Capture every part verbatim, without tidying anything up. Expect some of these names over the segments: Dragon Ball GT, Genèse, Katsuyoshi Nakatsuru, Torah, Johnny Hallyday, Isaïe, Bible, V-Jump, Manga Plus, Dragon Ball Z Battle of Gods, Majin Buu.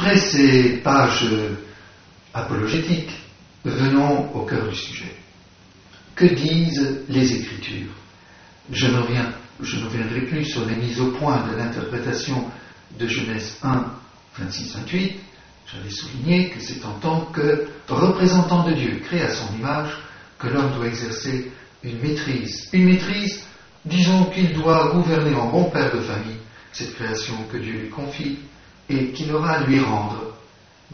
Après ces pages apologétiques, venons au cœur du sujet. Que disent les Écritures? Je ne reviens, je ne reviendrai plus sur les mises au point de l'interprétation de Genèse un, vingt-six à vingt-huit. J'avais souligné que c'est en tant que représentant de Dieu, créé à son image, que l'homme doit exercer une maîtrise. Une maîtrise, disons qu'il doit gouverner en bon père de famille cette création que Dieu lui confie et qu'il aura à lui rendre.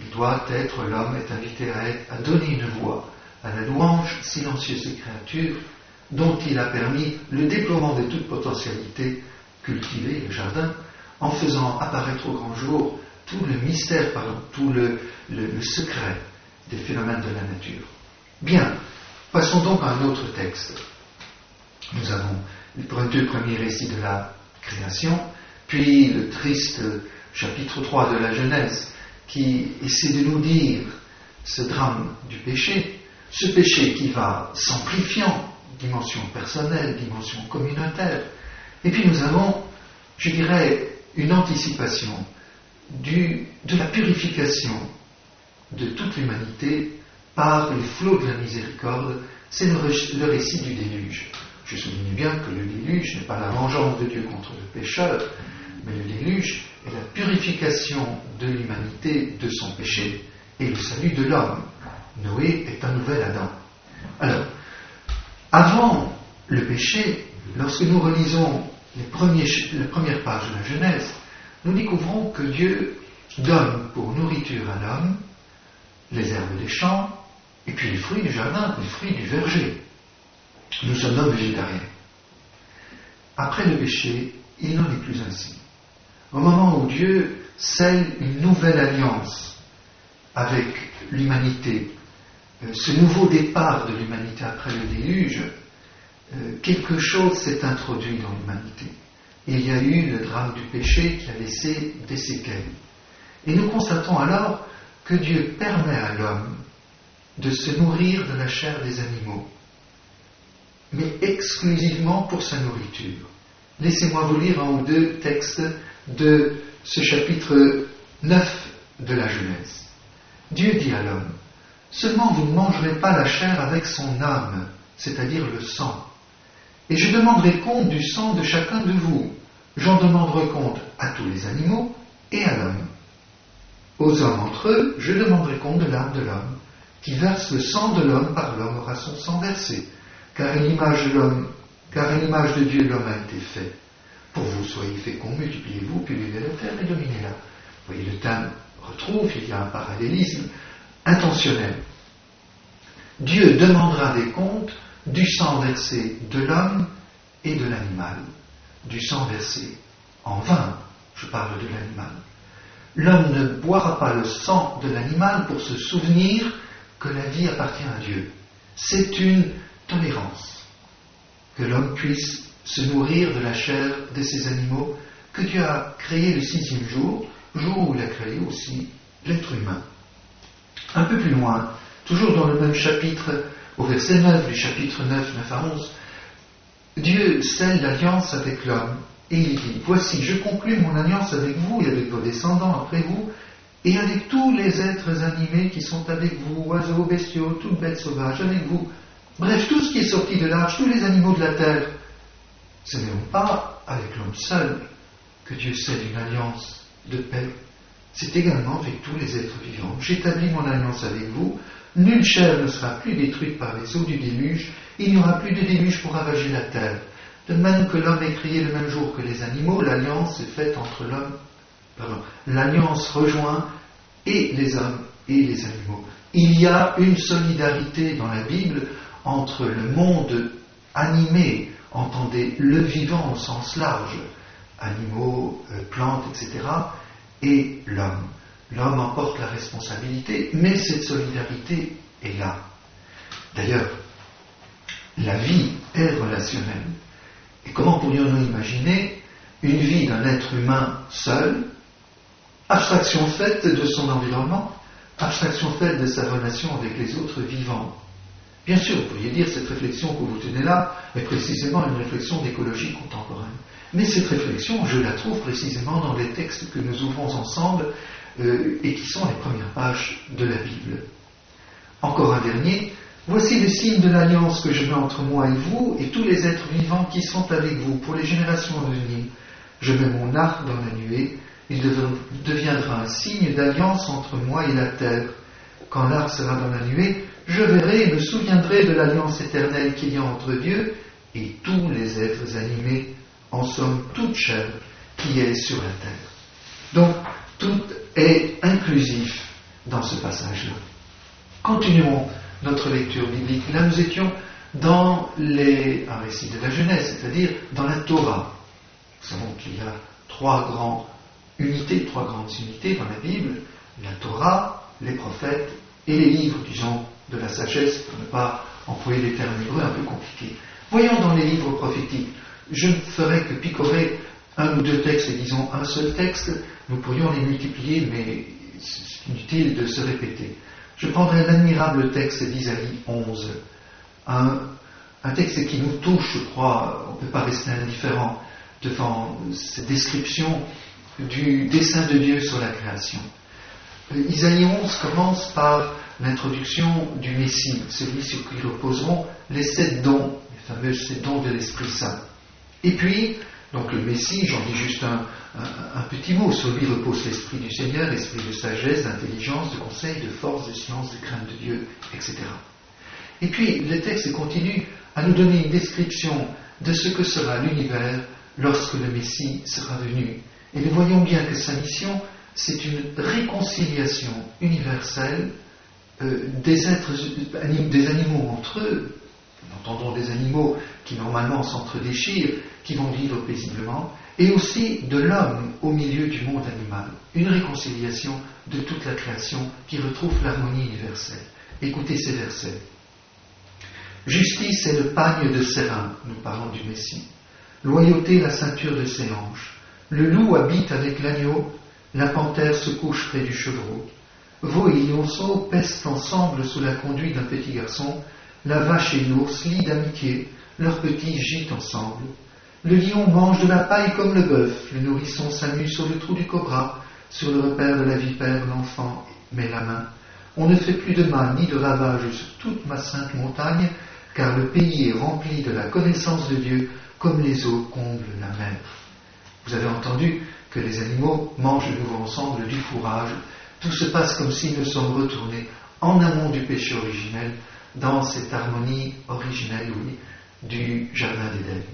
Il doit être, l'homme est invité à, être, à donner une voix à la louange silencieuse des créatures dont il a permis le déploiement de toute potentialité, cultiver le jardin, en faisant apparaître au grand jour tout le mystère, pardon, tout le, le, le secret des phénomènes de la nature. Bien, passons donc à un autre texte. Nous avons les deux premiers récits de la création, puis le triste chapitre trois de la Genèse, qui essaie de nous dire ce drame du péché, ce péché qui va s'amplifiant, dimension personnelle, dimension communautaire. Et puis nous avons, je dirais, une anticipation Du, de la purification de toute l'humanité par les flots de la miséricorde. C'est le, ré, le récit du déluge. Je souligne bien que le déluge n'est pas la vengeance de Dieu contre le pécheur, mais le déluge est la purification de l'humanité, de son péché, et le salut de l'homme. Noé est un nouvel Adam. Alors, avant le péché, lorsque nous relisons les premiers, la première page de la Genèse, nous découvrons que Dieu donne pour nourriture à l'homme les herbes des champs et puis les fruits du jardin, les fruits du verger. Nous sommes donc végétariens. Après le péché, il n'en est plus ainsi. Au moment où Dieu scelle une nouvelle alliance avec l'humanité, ce nouveau départ de l'humanité après le déluge, quelque chose s'est introduit dans l'humanité. Il y a eu le drame du péché qui a laissé des séquelles. Et nous constatons alors que Dieu permet à l'homme de se nourrir de la chair des animaux, mais exclusivement pour sa nourriture. Laissez-moi vous lire un ou deux textes de ce chapitre neuf de la Genèse. Dieu dit à l'homme, « Seulement vous ne mangerez pas la chair avec son âme, c'est-à-dire le sang. Et je demanderai compte du sang de chacun de vous. J'en demanderai compte à tous les animaux et à l'homme. Aux hommes entre eux, je demanderai compte de l'âme de l'homme, qui verse le sang de l'homme par l'homme aura son sang versé, car à l'image de l'homme, car à l'image de Dieu l'homme a été fait. Pour vous soyez féconds, multipliez-vous, pulvérez la terre et dominez-la. » Vous voyez, le thème retrouve, il y a un parallélisme intentionnel. Dieu demandera des comptes du sang versé de l'homme et de l'animal, du sang versé en vain, je parle de l'animal. L'homme ne boira pas le sang de l'animal pour se souvenir que la vie appartient à Dieu. C'est une tolérance, que l'homme puisse se nourrir de la chair de ces animaux que Dieu a créé le sixième jour, jour où il a créé aussi l'être humain. Un peu plus loin, toujours dans le même chapitre, au verset neuf du chapitre neuf, neuf à onze, Dieu scelle l'alliance avec l'homme et il dit « Voici, je conclus mon alliance avec vous et avec vos descendants après vous et avec tous les êtres animés qui sont avec vous, oiseaux, bestiaux, toutes bêtes sauvages, avec vous. Bref, tout ce qui est sorti de l'arche, tous les animaux de la terre. » Ce n'est donc pas avec l'homme seul que Dieu scelle une alliance de paix. C'est également avec tous les êtres vivants. « J'établis mon alliance avec vous. » Nulle chair ne sera plus détruite par les eaux du déluge, il n'y aura plus de déluge pour ravager la terre. De même que l'homme est créé le même jour que les animaux, l'alliance est faite entre l'homme, pardon, l'alliance rejoint et les hommes et les animaux. Il y a une solidarité dans la Bible entre le monde animé, entendez le vivant au sens large, animaux, plantes, et cetera, et l'homme. L'homme emporte la responsabilité, mais cette solidarité est là. D'ailleurs, la vie est relationnelle. Et comment pourrions-nous imaginer une vie d'un être humain seul, abstraction faite de son environnement, abstraction faite de sa relation avec les autres vivants? Bien sûr, vous pourriez dire cette réflexion que vous tenez là est précisément une réflexion d'écologie contemporaine. Mais cette réflexion, je la trouve précisément dans les textes que nous ouvrons ensemble euh, et qui sont les premières pages de la Bible. Encore un dernier. Voici le signe de l'alliance que je mets entre moi et vous et tous les êtres vivants qui sont avec vous pour les générations à venir. Je mets mon arc dans la nuée, il deviendra un signe d'alliance entre moi et la terre. Quand l'arc sera dans la nuée, je verrai et me souviendrai de l'alliance éternelle qu'il y a entre Dieu et tous les êtres animés, en somme toute chair qui est sur la terre. Donc, tout est inclusif dans ce passage-là. Continuons notre lecture biblique. Là, nous étions dans les, un récit de la Genèse, c'est-à-dire dans la Torah. Nous savons qu'il y a trois grandes unités, trois grandes unités dans la Bible, la Torah, les prophètes et les livres, disons, de la sagesse, pour ne pas employer des termes hébreux un peu compliqués. Voyons dans les livres prophétiques. Je ne ferai que picorer un ou deux textes, et disons un seul texte. Nous pourrions les multiplier, mais c'est inutile de se répéter. Je prendrai l'admirable texte d'Isaïe onze, un, un texte qui nous touche, je crois, on ne peut pas rester indifférent devant cette description du dessein de Dieu sur la création. Isaïe onze commence par l'introduction du Messie, celui sur qui reposeront les sept dons, les fameux sept dons de l'Esprit Saint. Et puis, donc le Messie, j'en dis juste un, un, un petit mot, sur lui repose l'Esprit du Seigneur, l'Esprit de sagesse, d'intelligence, de conseil, de force, de science, de crainte de Dieu, et cetera. Et puis, le texte continue à nous donner une description de ce que sera l'univers lorsque le Messie sera venu. Et nous voyons bien que sa mission, c'est une réconciliation universelle euh, des êtres, des animaux entre eux. Nous entendons des animaux qui normalement s'entre-déchirent, qui vont vivre paisiblement, et aussi de l'homme au milieu du monde animal. Une réconciliation de toute la création qui retrouve l'harmonie universelle. Écoutez ces versets. Justice est le pagne de Sérin, nous parlons du Messie. Loyauté la ceinture de ses hanches. Le loup habite avec l'agneau, la panthère se couche près du chevreau. Veau et lionceau pèsent ensemble sous la conduite d'un petit garçon, la vache et l'ours lient d'amitié, leurs petits gîtent ensemble. Le lion mange de la paille comme le bœuf, le nourrisson s'amuse sur le trou du cobra, sur le repère de la vipère, l'enfant met la main. On ne fait plus de mal ni de ravage sur toute ma sainte montagne, car le pays est rempli de la connaissance de Dieu, comme les eaux comblent la mer. Vous avez entendu que les animaux mangent de nouveau ensemble du fourrage. Tout se passe comme si nous sommes retournés en amont du péché originel, dans cette harmonie originelle, oui, du jardin d'Éden.